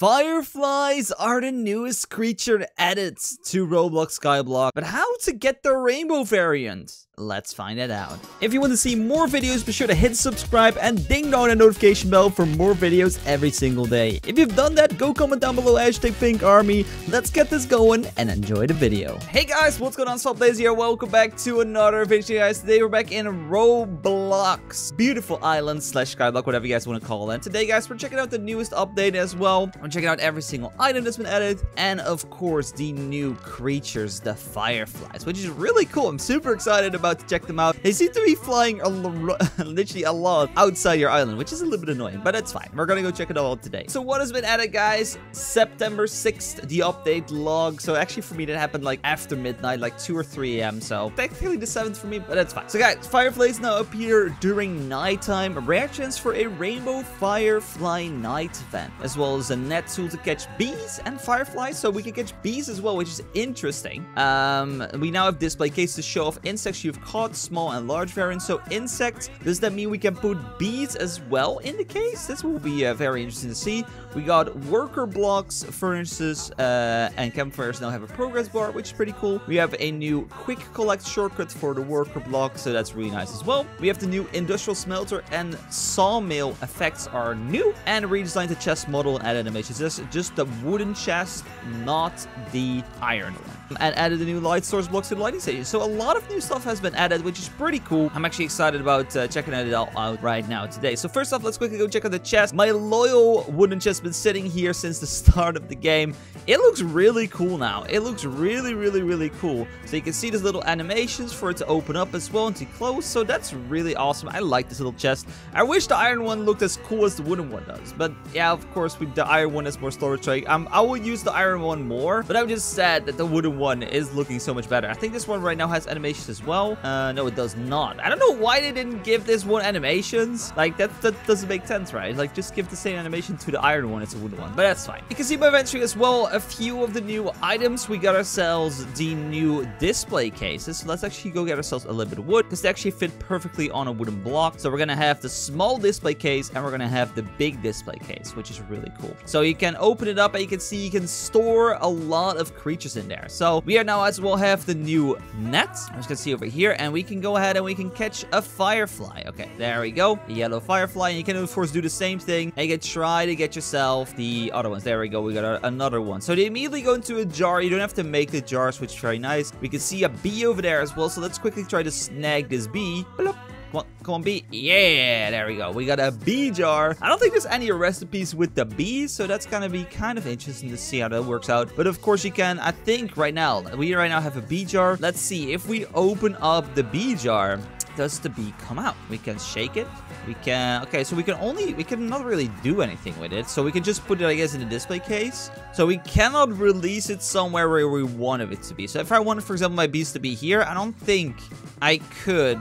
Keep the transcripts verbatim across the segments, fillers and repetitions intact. Fireflies are the newest creature edits to Roblox Skyblock, but how to get the rainbow variant? Let's find that out. If you want to see more videos, be sure to hit subscribe and ding dong the notification bell for more videos every single day. If you've done that, go comment down below hashtag pink army. Let's get this going and enjoy the video. Hey guys, what's going on? Swapdays here. Welcome back to another video, guys. Today we're back in Roblox. Beautiful island slash skyblock, whatever you guys want to call it. Today, guys, we're checking out the newest update as well. We're checking out every single item that's been added. And of course, the new creatures, the fireflies, which is really cool. I'm super excited about to check them out. They seem to be flying a literally a lot outside your island, which is a little bit annoying, but that's fine. We're gonna go check it all out today. So what has been added, guys? September sixth, the update log. So actually for me, that happened like after midnight, like two or three A M So technically the seventh for me, but that's fine. So guys, fireflies now appear during nighttime. A rare chance for a rainbow firefly night event, as well as a net tool to catch bees and fireflies. So we can catch bees as well, which is interesting. Um, we now have display case to show off insects you've caught, small and large variants. So insects, does that mean we can put bees as well in the case? This will be uh, very interesting to see. We got worker blocks, furnaces, uh, and campfires now have a progress bar, which is pretty cool. We have a new quick collect shortcut for the worker block, so that's really nice as well. We have the new industrial smelter and sawmill effects are new, and redesigned the chest model and added animations. This just the wooden chest, not the iron one. And added the new light source blocks to the lighting station. So a lot of new stuff has been added, which is pretty cool. I'm actually excited about uh, checking it all out right now today. So first off, let's quickly go check out the chest. My loyal wooden chest has been sitting here since the start of the game. It looks really cool now. It looks really, really, really cool. So you can see these little animations for it to open up as well and to close. So that's really awesome. I like this little chest. I wish the iron one looked as cool as the wooden one does. But yeah, of course, we, the iron one has more storage. So I, um, I will use the iron one more. But I'm just sad that the wooden one is looking so much better. I think this one right now has animations as well. Uh, no, it does not. I don't know why they didn't give this one animations. Like, that, that doesn't make sense, right? Like, just give the same animation to the iron one as a wooden one. But that's fine. You can see by venturing as well a few of the new items. We got ourselves the new display cases. So let's actually go get ourselves a little bit of wood, because they actually fit perfectly on a wooden block. So we're going to have the small display case, and we're going to have the big display case, which is really cool. So you can open it up, and you can see you can store a lot of creatures in there. So we are now as well have the new net. I'm just going to see over here. Here, and we can go ahead and we can catch a firefly. Okay, there we go, a yellow firefly. And you can of course do the same thing, and you can try to get yourself the other ones. There we go, we got a, another one. So they immediately go into a jar. You don't have to make the jars, which is very nice. We can see a bee over there as well, so let's quickly try to snag this bee. Bloop. Come on, come on, bee. Yeah, there we go. We got a bee jar. I don't think there's any recipes with the bees, so that's going to be kind of interesting to see how that works out. But of course you can, I think right now, we right now have a bee jar. Let's see if we open up the bee jar. Does the bee come out? We can shake it. We can, okay, so we can only, we can not really do anything with it. So we can just put it, I guess, in the display case. So we cannot release it somewhere where we wanted it to be. So if I wanted, for example, my bees to be here, I don't think I could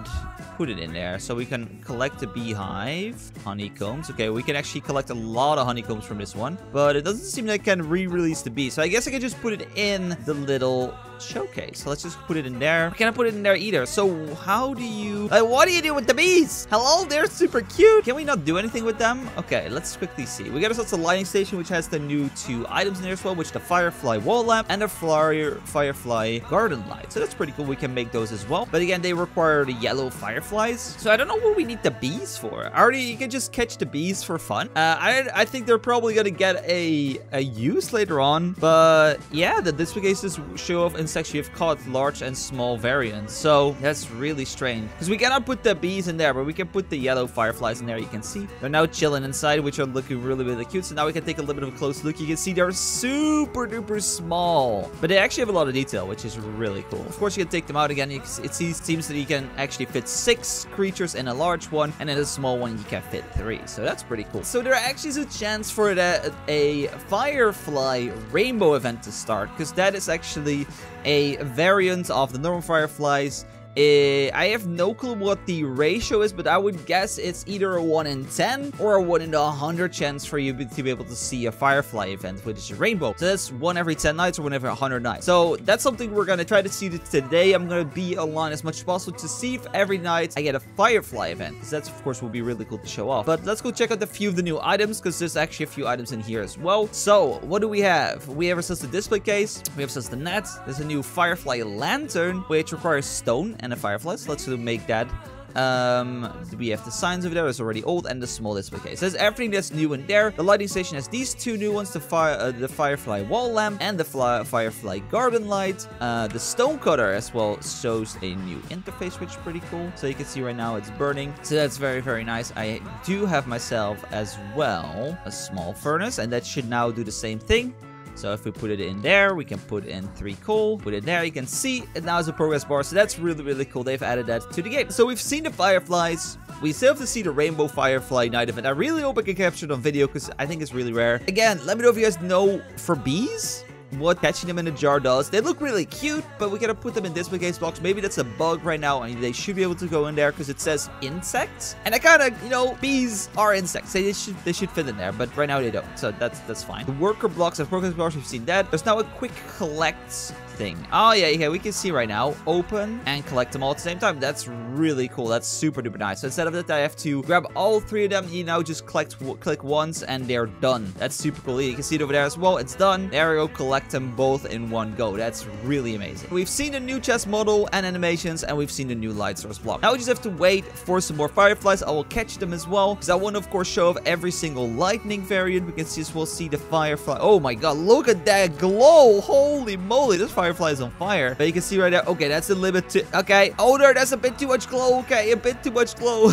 put it in there. So we can collect the beehive honeycombs. Okay, we can actually collect a lot of honeycombs from this one, but it doesn't seem like I can re-release the bee. So I guess I can just put it in the little showcase. So let's just put it in there. I can't put it in there either. So how do you, like, what do you do with the bees? Hello, they're super cute. Can we not do anything with them? Okay, let's quickly see. We got ourselves a lighting station, which has the new two items in there as well, which the firefly wall lamp and the flyer firefly garden light. So that's pretty cool. We can make those as well, but again, they require the yellow fireflies. So I don't know what we need the bees for. Already, you can just catch the bees for fun. Uh, I I think they're probably gonna get a a use later on, but yeah, the display cases show off and insects you've caught, large and small variants. So that's really strange, because we cannot put the bees in there, but we can put the yellow fireflies in there. You can see they're now chilling inside, which are looking really really cute. So now we can take a little bit of a close look. You can see they're super duper small, but they actually have a lot of detail, which is really cool. Of course you can take them out again. It seems that you can actually fit six creatures in a large one, and in a small one you can fit three. So that's pretty cool. So there actually is a chance for the, a firefly rainbow event to start, because that is actually a variant of the normal fireflies Uh, I have no clue what the ratio is, but I would guess it's either a one in ten or a one in a hundred chance for you to be able to see a Firefly event, which is a rainbow. So that's one every ten nights or one every one hundred nights. So that's something we're going to try to see today. I'm going to be online as much as possible to see if every night I get a Firefly event, because that's, of course, will be really cool to show off. But let's go check out a few of the new items, because there's actually a few items in here as well. So what do we have? We have ourselves the display case. We have ourselves the net. There's a new Firefly lantern, which requires stone and a firefly. So let's make that. Um, we have the signs over there. It's already old, and the small display case. There's everything that's new in there. The lighting station has these two new ones: the fire, uh, the Firefly wall lamp, and the fly Firefly garden light. Uh, the stone cutter as well shows a new interface, which is pretty cool. So you can see right now it's burning. So that's very, very nice. I do have myself as well a small furnace, and that should now do the same thing. So if we put it in there, we can put in three coal, put it there, you can see it now is a progress bar. So that's really, really cool. They've added that to the game. So we've seen the fireflies. We still have to see the rainbow Firefly night event. I really hope I can capture it on video, because I think it's really rare. Again, let me know if you guys know for bees what catching them in a jar does. They look really cute, but we gotta put them in this display case box. Maybe that's a bug right now, and they should be able to go in there because it says insects. And I kinda, you know, bees are insects. They should they should fit in there, but right now they don't. So that's that's fine. The worker blocks and progress bars, we've seen that. There's now a quick collect thing. Oh yeah, yeah, we can see right now. Open and collect them all at the same time. That's really cool. That's super duper nice. So instead of that, I have to grab all three of them. You now just collect, click once, and they're done. That's super cool. You can see it over there as well. It's done. There we go. Collect them both in one go. That's really amazing. We've seen the new chest model and animations, and we've seen the new light source block. Now we just have to wait for some more fireflies. I will catch them as well, because I want to, of course, show off every single lightning variant. We can see as well see the firefly. Oh my god, look at that glow. Holy moly, this firefly Fireflies on fire. But you can see right there. Okay, that's a limit too. Okay. Oh no, that's a bit too much glow. Okay, a bit too much glow.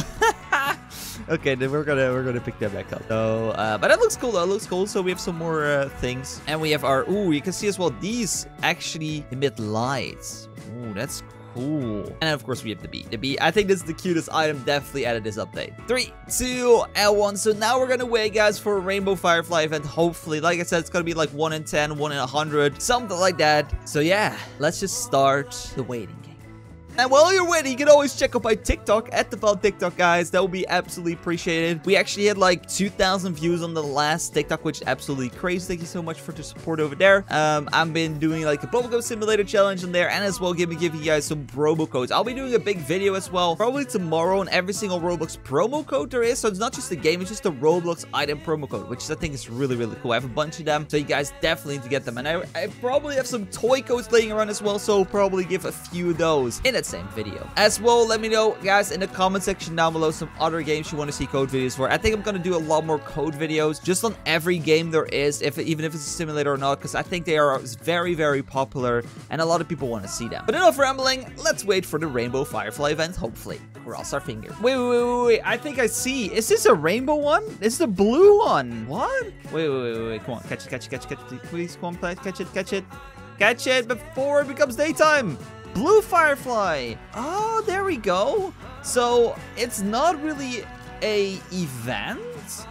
Okay, then we're gonna we're gonna pick that back up. So, uh, but that looks cool. That looks cool. So we have some more uh, things, and we have our. Ooh, you can see as well. These actually emit lights. Ooh, that's cool. Ooh. And of course we have the bee. The bee, I think this is the cutest item definitely added this update. Three, two, and one. So now we're gonna wait, guys, for a rainbow firefly event. Hopefully, like I said, it's gonna be like one in ten, one in a hundred, something like that. So yeah, let's just start the waiting game. And while you're waiting, you can always check out my TikTok at DefildTikTok, guys. That would be absolutely appreciated. We actually had like two thousand views on the last TikTok, which is absolutely crazy. Thank you so much for the support over there. Um, I've been doing like a Roblox simulator challenge on there, and as well give me give you guys some promo codes. I'll be doing a big video as well, probably tomorrow, on every single Roblox promo code there is. So it's not just the game, it's just the Roblox item promo code, which I think is really, really cool. I have a bunch of them, so you guys definitely need to get them. And I, I probably have some toy codes laying around as well, so I'll probably give a few of those in a same video as well. Let me know, guys, in the comment section down below some other games you want to see code videos for. I think I'm gonna do a lot more code videos just on every game there is, if even if it's a simulator or not, because I think they are very, very popular and a lot of people want to see them. But enough rambling, let's wait for the rainbow firefly event. Hopefully, cross our fingers. Wait, wait, wait, wait, I think I see. Is this a rainbow one? It's the blue one. What? Wait, wait, wait, wait. Come on, catch it, catch it, catch it, catch it. Please, come on, please, catch it, catch it, catch it before it becomes daytime. Blue firefly. Oh, there we go. So it's not really a event,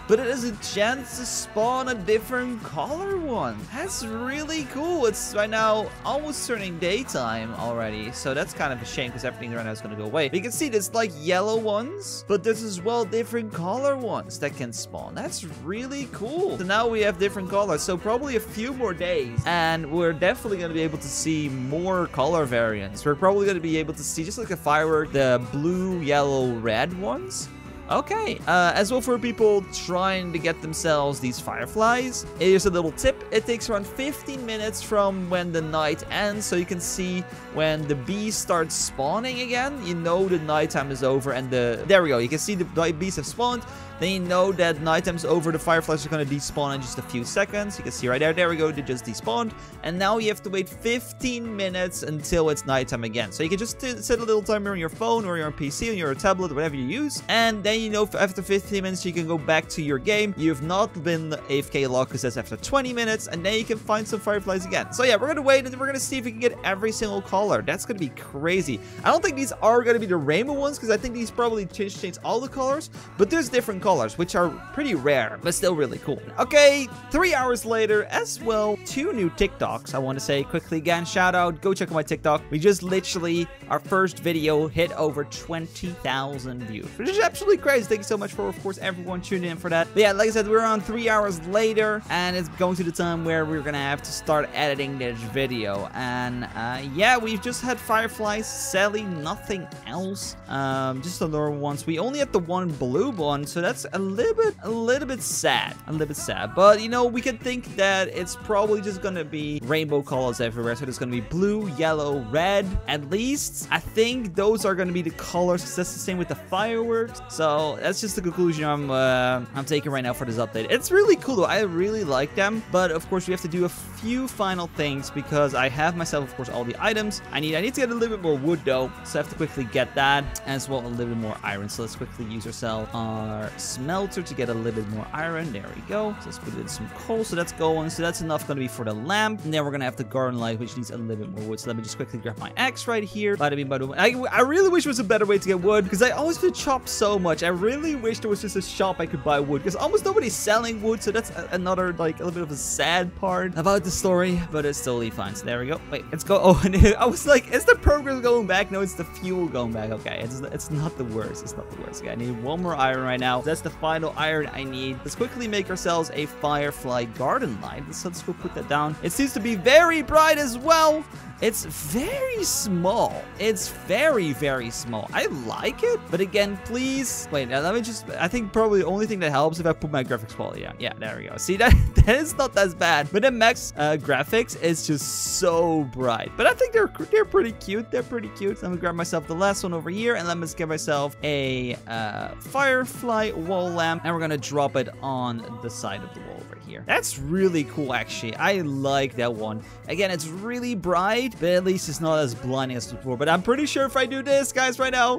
but it is a chance to spawn a different color one. That's really cool. It's right now almost turning daytime already, so that's kind of a shame because everything right now is going to go away. But you can see there's like yellow ones, but there's as well different color ones that can spawn. That's really cool. So now we have different colors, so probably a few more days and we're definitely going to be able to see more color variants. We're probably going to be able to see, just like a firework, the blue, yellow, red ones. Okay, uh, as well for people trying to get themselves these fireflies, here's a little tip. It takes around fifteen minutes from when the night ends, so you can see when the bees start spawning again, you know the nighttime is over, and the, there we go, you can see the bees have spawned. Then you know that nighttime's over, the fireflies are gonna despawn in just a few seconds. You can see right there, there we go, they just despawned. And now you have to wait fifteen minutes until it's nighttime again. So you can just set a little timer on your phone or your P C or your tablet, whatever you use. And then you know after fifteen minutes you can go back to your game. You've not been A F K locked, because that's after twenty minutes. And then you can find some fireflies again. So yeah, we're gonna wait and we're gonna see if we can get every single color. That's gonna be crazy. I don't think these are gonna be the rainbow ones, because I think these probably change, change all the colors. But there's different colors. colors, which are pretty rare, but still really cool. Okay, three hours later as well, two new TikToks. I want to say quickly again, shout out, go check out my TikTok. We just literally, our first video hit over twenty thousand views, which is absolutely crazy. Thank you so much for, of course, everyone tuning in for that. But yeah, like I said, we're on three hours later, and it's going to the time where we're gonna have to start editing this video. And uh, yeah, we've just had Fireflies, Sally, nothing else. Um, just the normal ones. We only had the one blue one, so that's a little bit, a little bit sad, a little bit sad. But you know, we can think that it's probably just gonna be rainbow colors everywhere. So there's gonna be blue, yellow, red. At least I think those are gonna be the colors. That's the same with the fireworks. So that's just the conclusion I'm uh, I'm taking right now for this update. It's really cool though. I really like them, but of course we have to do a few final things because I have myself, of course, all the items I need. I need to get a little bit more wood though, so I have to quickly get that as well, a little bit more iron. So let's quickly use ourselves our smelter to get a little bit more iron. There we go. So let's put in some coal. So that's going. So that's enough going to be for the lamp. And then we're going to have the garden light, which needs a little bit more wood. So let me just quickly grab my axe right here. By the way, by the way, I, I really wish there was a better way to get wood because I always feel chopped so much. I really wish there was just a shop I could buy wood because almost nobody's selling wood. So that's a, another, like, a little bit of a sad part about the story, but it's totally fine. So there we go. Wait, let's go. Oh, and I was like, is the progress going back? No, it's the fuel going back. Okay, it's, it's not the worst. It's not the worst. Okay, I need one more iron right now. That's the final iron I need. Let's quickly make ourselves a Firefly garden light. So let's go put that down. It seems to be very bright as well. It's very small. It's very, very small. I like it, but again, please wait. Now let me just. I think probably the only thing that helps if I put my graphics quality down. Yeah, there we go. See that? That is not as bad. But the max uh, graphics is just so bright. But I think they're they're pretty cute. They're pretty cute. So let me grab myself the last one over here, and let me get myself a uh, Firefly wall lamp, and we're gonna drop it on the side of the wall over here. That's really cool, actually. I like that one. Again, it's really bright. But at least it's not as blinding as before. But I'm pretty sure if I do this, guys, right now,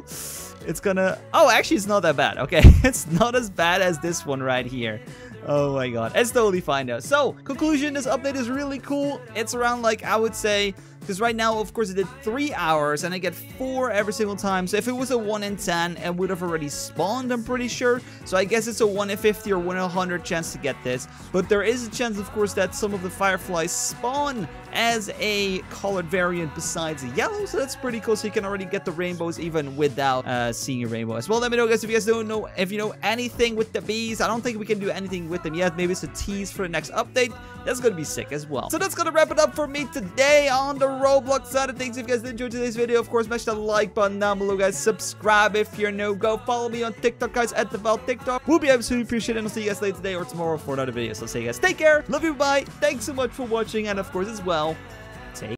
it's gonna... Oh, actually, it's not that bad. Okay, it's not as bad as this one right here. Oh my god. It's totally fine though. So, conclusion, this update is really cool. It's around, like, I would say... Because right now, of course, it did three hours, and I get four every single time. So if it was a one in ten, it would have already spawned, I'm pretty sure. So I guess it's a one in fifty or one in one hundred chance to get this. But there is a chance, of course, that some of the Fireflies spawn as a colored variant besides the yellow. So that's pretty cool. So you can already get the rainbows even without uh, seeing a rainbow as well. Let me know, guys, if you guys don't know, if you know anything with the bees. I don't think we can do anything with them yet. Maybe it's a tease for the next update. That's going to be sick as well. So that's going to wrap it up for me today on the Roblox side of things. If you guys enjoyed today's video, of course, smash that like button down below, guys. Subscribe if you're new. Go follow me on TikTok, guys, at DefildTikTok. We'll be absolutely appreciated, and I'll see you guys later today or tomorrow for another video. So, see you guys. Take care. Love you. Bye. Thanks so much for watching, and of course, as well,